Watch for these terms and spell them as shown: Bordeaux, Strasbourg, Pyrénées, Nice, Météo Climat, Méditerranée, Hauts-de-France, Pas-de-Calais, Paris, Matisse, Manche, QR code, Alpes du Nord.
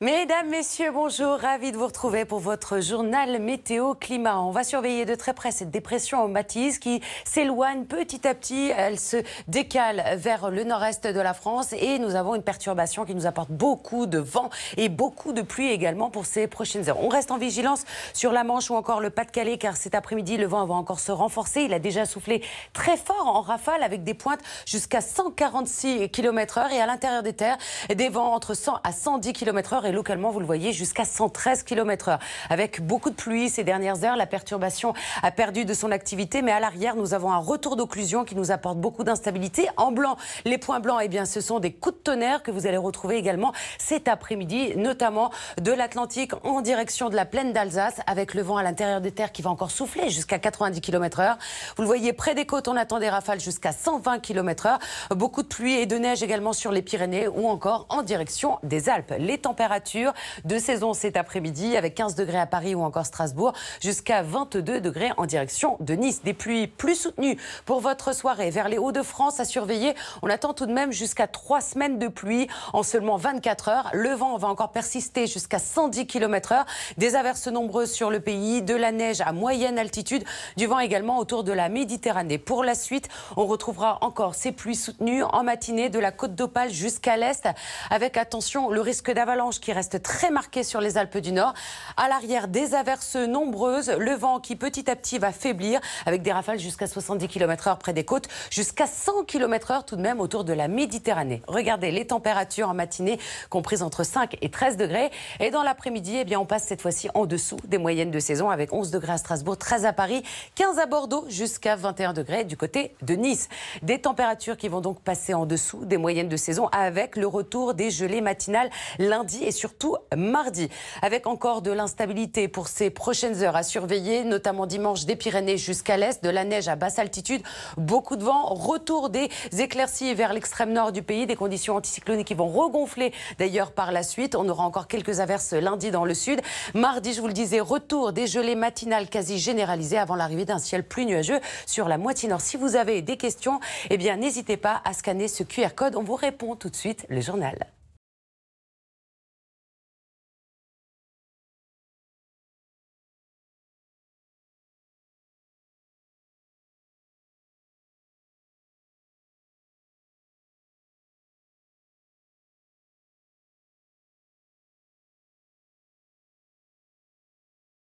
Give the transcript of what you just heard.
Mesdames, messieurs, bonjour, ravi de vous retrouver pour votre journal Météo Climat. On va surveiller de très près cette dépression en Matisse qui s'éloigne petit à petit, elle se décale vers le nord-est de la France et nous avons une perturbation qui nous apporte beaucoup de vent et beaucoup de pluie également pour ces prochaines heures. On reste en vigilance sur la Manche ou encore le Pas-de-Calais car cet après-midi le vent va encore se renforcer, il a déjà soufflé très fort en rafale avec des pointes jusqu'à 146 km/h et à l'intérieur des terres des vents entre 100 à 110 km/h et localement, vous le voyez, jusqu'à 113 km/h. Avec beaucoup de pluie ces dernières heures, la perturbation a perdu de son activité, mais à l'arrière, nous avons un retour d'occlusion qui nous apporte beaucoup d'instabilité. En blanc, les points blancs, eh bien, ce sont des coups de tonnerre que vous allez retrouver également cet après-midi, notamment de l'Atlantique en direction de la plaine d'Alsace, avec le vent à l'intérieur des terres qui va encore souffler jusqu'à 90 km/h. Vous le voyez, près des côtes, on attend des rafales jusqu'à 120 km/h. Beaucoup de pluie et de neige également sur les Pyrénées ou encore en direction des Alpes. Les températures de saison cet après-midi avec 15 degrés à Paris ou encore Strasbourg jusqu'à 22 degrés en direction de Nice. Des pluies plus soutenues pour votre soirée vers les Hauts-de-France à surveiller. On attend tout de même jusqu'à 3 semaines de pluie en seulement 24 heures. Le vent va encore persister jusqu'à 110 km/h. Des averses nombreuses sur le pays, de la neige à moyenne altitude, du vent également autour de la Méditerranée. Pour la suite, on retrouvera encore ces pluies soutenues en matinée de la côte d'Opale jusqu'à l'est avec attention le risque d'avalanche qui reste très marqué sur les Alpes du Nord. À l'arrière, des averses nombreuses, le vent qui petit à petit va faiblir avec des rafales jusqu'à 70 km/h près des côtes, jusqu'à 100 km/h tout de même autour de la Méditerranée. Regardez les températures en matinée comprises entre 5 et 13 degrés et dans l'après-midi, eh bien on passe cette fois-ci en dessous des moyennes de saison avec 11 degrés à Strasbourg, 13 à Paris, 15 à Bordeaux jusqu'à 21 degrés du côté de Nice. Des températures qui vont donc passer en dessous des moyennes de saison avec le retour des gelées matinales lundi et surtout mardi. Avec encore de l'instabilité pour ces prochaines heures à surveiller, notamment dimanche des Pyrénées jusqu'à l'est, de la neige à basse altitude, beaucoup de vent, retour des éclaircies vers l'extrême nord du pays, des conditions anticycloniques qui vont regonfler d'ailleurs par la suite. On aura encore quelques averses lundi dans le sud. Mardi, je vous le disais, retour des gelées matinales quasi généralisées avant l'arrivée d'un ciel plus nuageux sur la moitié nord. Si vous avez des questions, eh bien n'hésitez pas à scanner ce QR code. On vous répond tout de suite le journal.